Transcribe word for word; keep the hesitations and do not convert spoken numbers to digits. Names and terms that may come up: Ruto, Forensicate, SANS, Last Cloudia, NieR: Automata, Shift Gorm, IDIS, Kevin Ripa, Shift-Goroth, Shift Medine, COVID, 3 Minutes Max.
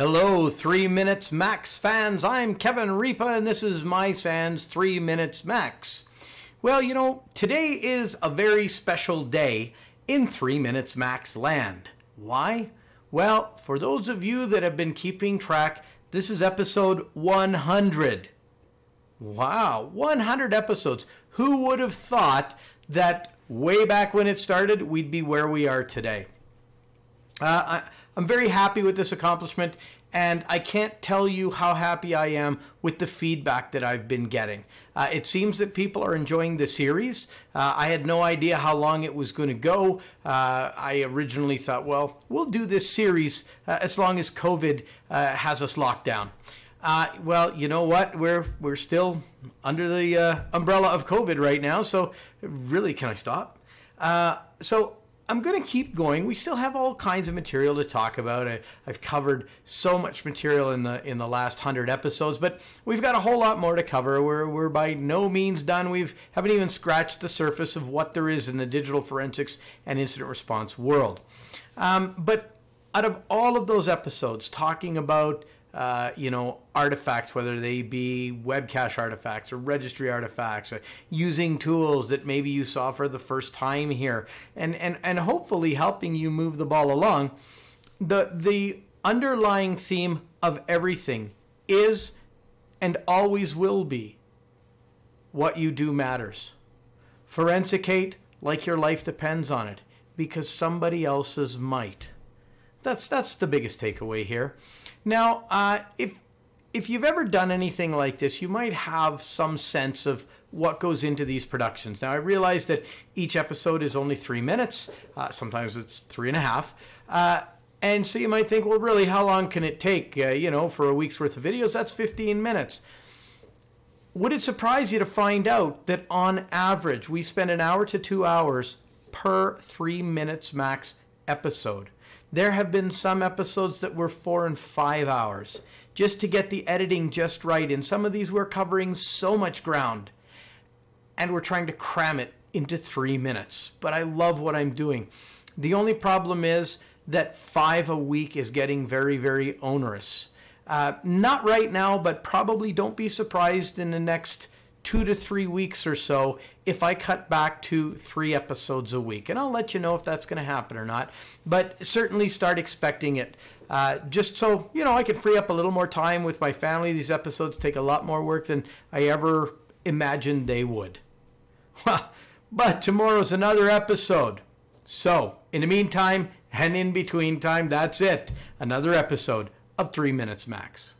Hello, Three Minutes Max fans. I'm Kevin Ripa, and this is my SANS Three Minutes Max. Well, you know, today is a very special day in Three Minutes Max land. Why? Well, for those of you that have been keeping track, this is episode one hundred. Wow, one hundred episodes. Who would have thought that way back when it started, we'd be where we are today? Uh, I, I'm very happy with this accomplishment, and I can't tell you how happy I am with the feedback that I've been getting. Uh, it seems that people are enjoying the series. Uh, I had no idea how long it was going to go. Uh, I originally thought, well, we'll do this series uh, as long as COVID uh, has us locked down. Uh, well, you know what? We're we're still under the uh, umbrella of COVID right now, so really, can I stop? Uh, so. I'm going to keep going. We still have all kinds of material to talk about. I, I've covered so much material in the in the last hundred episodes, but we've got a whole lot more to cover. We're, we're by no means done. We haven't even scratched the surface of what there is in the digital forensics and incident response world. Um, but out of all of those episodes, talking about Uh, you know, artifacts, whether they be web cache artifacts or registry artifacts, or using tools that maybe you saw for the first time here, and and and hopefully helping you move the ball along. The the underlying theme of everything is, and always will be, what you do matters. Forensicate like your life depends on it, because somebody else's might. That's that's the biggest takeaway here. Now, uh, if, if you've ever done anything like this, you might have some sense of what goes into these productions. Now, I realize that each episode is only three minutes. Uh, sometimes it's three and a half. Uh, and so you might think, well, really, how long can it take? Uh, you know, for a week's worth of videos, that's fifteen minutes. Would it surprise you to find out that on average, we spend an hour to two hours per three minutes max episode? There have been some episodes that were four and five hours just to get the editing just right. And some of these we're covering so much ground, and we're trying to cram it into three minutes. But I love what I'm doing. The only problem is that five a week is getting very, very onerous. Uh, not right now, but probably don't be surprised in the next two to three weeks or so if I cut back to three episodes a week. And I'll let you know if that's going to happen or not. But certainly start expecting it. Uh, just so, you know, I can free up a little more time with my family. These episodes take a lot more work than I ever imagined they would. But tomorrow's another episode. So, in the meantime and in between time, that's it. Another episode of Three Minutes Max.